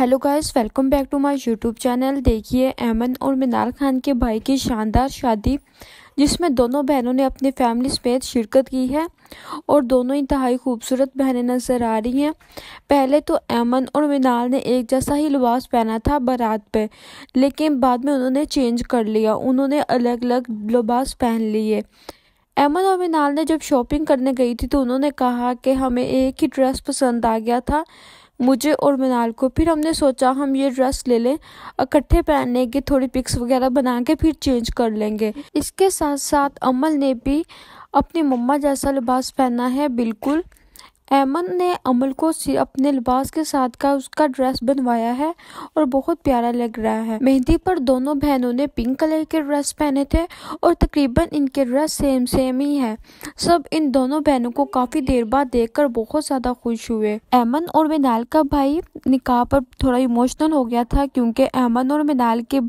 Hello guys, welcome back to my YouTube channel. देखिए, ऐमन और मिनाल खान के भाई की शानदार शादी, जिसमें दोनों बहनों ने अपने फैमिली समेत शिरकत की है और दोनों इंतहाई खूबसूरत बहनें नज़र आ रही हैं। पहले तो ऐमन और मिनाल ने एक जैसा ही लिबास पहना था बारात पे, लेकिन बाद में उन्होंने चेंज कर लिया, उन्होंने अलग अलग लिबास पहन लिए। ऐमन और मिनाल ने जब शॉपिंग करने गई थी तो उन्होंने कहा कि हमें एक ही ड्रेस पसंद आ गया था, मुझे और मिनाल को। फिर हमने सोचा हम ये ड्रेस ले लें, इकट्ठे पहनने की थोड़ी पिक्स वगैरह बना के फिर चेंज कर लेंगे। इसके साथ साथ अमल ने भी अपनी मम्मा जैसा लिबास पहना है बिल्कुल। ऐमन ने अमल को अपने लिबास के साथ का उसका ड्रेस बनवाया है और बहुत प्यारा लग रहा है। मेहंदी पर दोनों बहनों ने पिंक कलर के ड्रेस पहने थे और तकरीबन इनके ड्रेस सेम ही है। सब इन दोनों बहनों को काफ़ी देर बाद देखकर बहुत ज़्यादा खुश हुए। ऐमन और मिनाल का भाई निकाह पर थोड़ा इमोशनल हो गया था, क्योंकि ऐमन और मिनाल के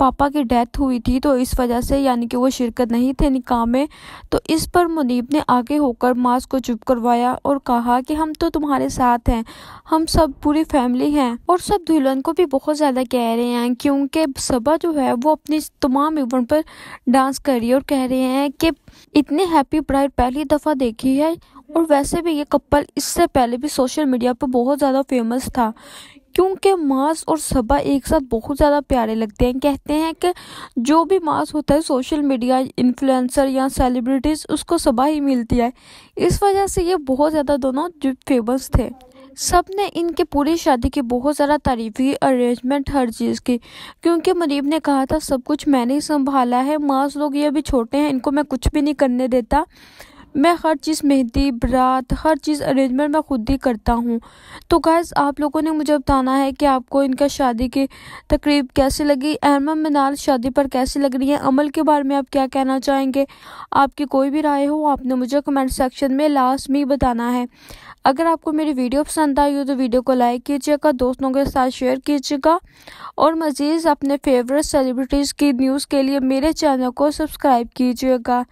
पापा की डेथ हुई थी, तो इस वजह से यानी कि वो शिरकत नहीं थे निकाह में। तो इस पर मुनीब ने आगे होकर मास को चुप करवाया और कहा कि हम तो तुम्हारे साथ हैं, हम सब पूरी फैमिली हैं। और सब दुल्हन को भी बहुत ज़्यादा कह रहे हैं, क्योंकि सबा जो है वो अपनी तमाम इवेंट पर डांस कर रही है और कह रहे हैं कि इतने हैप्पी ब्राइड पहली दफ़ा देखी है। और वैसे भी ये कपल इससे पहले भी सोशल मीडिया पर बहुत ज़्यादा फेमस था, क्योंकि मास और सबा एक साथ बहुत ज़्यादा प्यारे लगते हैं। कहते हैं कि जो भी मास होता है सोशल मीडिया इन्फ्लुएंसर या सेलिब्रिटीज़, उसको सबा ही मिलती है। इस वजह से ये बहुत ज़्यादा दोनों जो फेमस थे। सब ने इनके पूरी शादी की बहुत ज़्यादा तारीफ़ी, अरेंजमेंट, हर चीज़ की, क्योंकि मुनीब ने कहा था सब कुछ मैंने ही संभाला है, मास लोग ये भी छोटे हैं, इनको मैं कुछ भी नहीं करने देता, मैं हर चीज़ मेहंदी, बारात, हर चीज़ अरेंजमेंट मैं खुद ही करता हूँ। तो गाइस, आप लोगों ने मुझे बताना है कि आपको इनका शादी की तकरीब कैसी लगी, ऐमन मिनाल शादी पर कैसी लग रही है, अमल के बारे में आप क्या कहना चाहेंगे। आपकी कोई भी राय हो आपने मुझे कमेंट सेक्शन में लाजमी बताना है। अगर आपको मेरी वीडियो पसंद आई हो तो वीडियो को लाइक कीजिएगा, दोस्तों के साथ शेयर कीजिएगा और मज़ीद अपने फेवरेट सेलिब्रिटीज़ की न्यूज़ के लिए मेरे चैनल को सब्सक्राइब कीजिएगा।